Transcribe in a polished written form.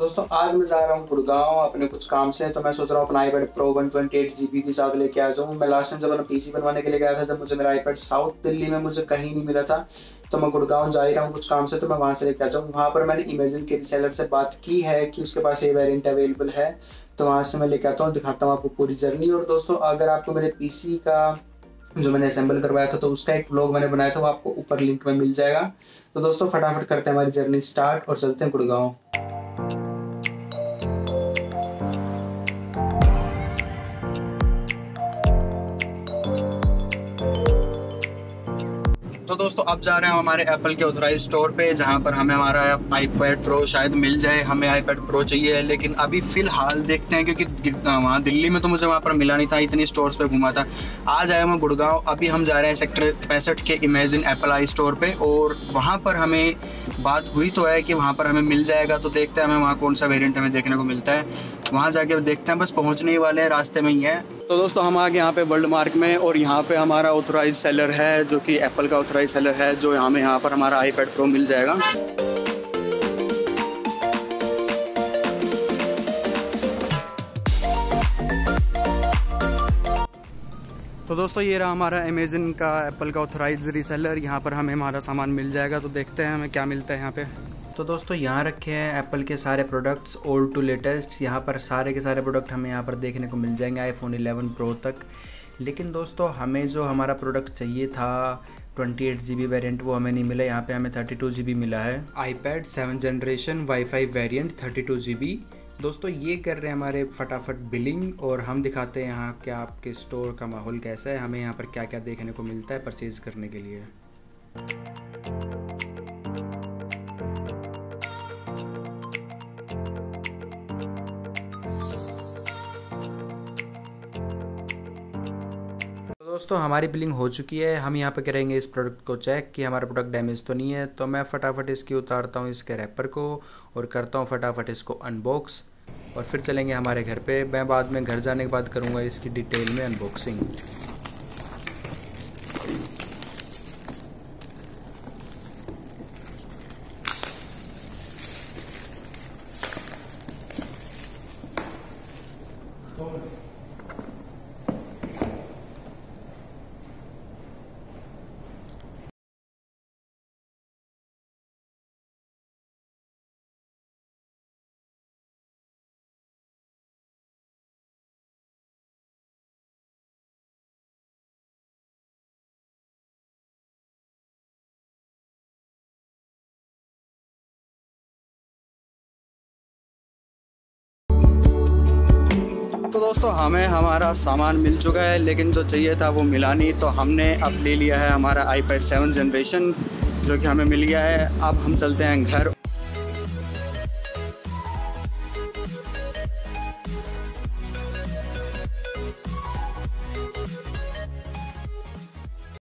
दोस्तों आज मैं जा रहा हूँ गुड़गांव अपने कुछ काम से, तो मैं सोच रहा हूँ अपना iPad Pro 128GB के साथ लेके आ जाऊँ। मैं लास्ट टाइम जब अपना PC बनवाने के लिए गया था, जब मुझे मेरा iPad साउथ दिल्ली में मुझे कहीं नहीं मिला था, तो मैं गुड़गांव जा ही रहा हूँ कुछ काम से, तो मैं वहाँ से लेके आ जाऊँ। वहाँ पर मैंने इमेजिन के सेलर से बात की है कि उसके पास ये वेरियंट अवेलेबल है, तो वहाँ से मैं लेके आता हूँ, दिखाता हूँ आपको पूरी जर्नी। और दोस्तों अगर आपको मेरे PC का जो मैंने असेंबल करवाया था, तो उसका एक ब्लॉग मैंने बनाया था, वो आपको ऊपर लिंक में मिल जाएगा। तो दोस्तों फटाफट करते हैं हमारी जर्नी स्टार्ट और चलते हैं गुड़गांव। तो दोस्तों अब जा रहे हैं हमारे एप्पल के ऑथराइज स्टोर पे, जहां पर हमें हमारा iPad Pro शायद मिल जाए। हमें iPad Pro चाहिए, लेकिन अभी फ़िलहाल देखते हैं, क्योंकि वहां दिल्ली में तो मुझे वहां पर मिला नहीं था, इतनी स्टोर्स पे घूमा था। आज आया मैं गुड़गांव। अभी हम जा रहे हैं सेक्टर 65 के इमेजिन एप्पल आई स्टोर पे, और वहाँ पर हमें बात हुई तो है कि वहाँ पर हमें मिल जाएगा। तो देखते हैं हमें वहाँ कौन सा वेरियंट हमें देखने को मिलता है, वहाँ जाके देखते हैं। बस पहुँचने ही वाले हैं, रास्ते में ही है। तो दोस्तों हम आगे यहाँ पे वर्ल्ड मार्क में, और यहाँ पे हमारा ऑथराइज सेलर है जो कि एप्पल का ऑथराइज सेलर है, जो हमें यहाँ पर हमारा iPad Pro मिल जाएगा। तो दोस्तों ये रहा हमारा अमेजन का एप्पल का ऑथराइज रीसेलर, यहाँ पर हमें हमारा सामान मिल जाएगा। तो देखते हैं हमें क्या मिलता है यहाँ पे। तो दोस्तों यहाँ रखे हैं एप्पल के सारे प्रोडक्ट्स ओल्ड टू लेटेस्ट, यहाँ पर सारे के सारे प्रोडक्ट हमें यहाँ पर देखने को मिल जाएंगे iPhone 11 Pro तक। लेकिन दोस्तों हमें जो हमारा प्रोडक्ट चाहिए था 28GB वेरिएंट, वो हमें नहीं मिला। यहाँ पे हमें 32GB मिला है। iPad 7th generation wifi variant 32GB। दोस्तों ये कर रहे हैं हमारे फटाफट बिलिंग, और हम दिखाते हैं यहाँ क्या आपके स्टोर का माहौल कैसा है, हमें यहाँ पर क्या क्या देखने को मिलता है परचेज़ करने के लिए। दोस्तों हमारी बिलिंग हो चुकी है। हम यहाँ पे करेंगे इस प्रोडक्ट को चेक कि हमारा प्रोडक्ट डैमेज तो नहीं है। तो मैं फटाफट इसकी उतारता हूँ इसके रैपर को, और करता हूँ फटाफट इसको अनबॉक्स, और फिर चलेंगे हमारे घर पे। मैं बाद में घर जाने के बाद करूँगा इसकी डिटेल में अनबॉक्सिंग। तो दोस्तों हमें हमारा सामान मिल चुका है, लेकिन जो चाहिए था वो मिला नहीं। तो हमने अब ले लिया है हमारा iPad 7th जनरेशन, जो कि हमें मिल गया है। अब हम चलते हैं घर।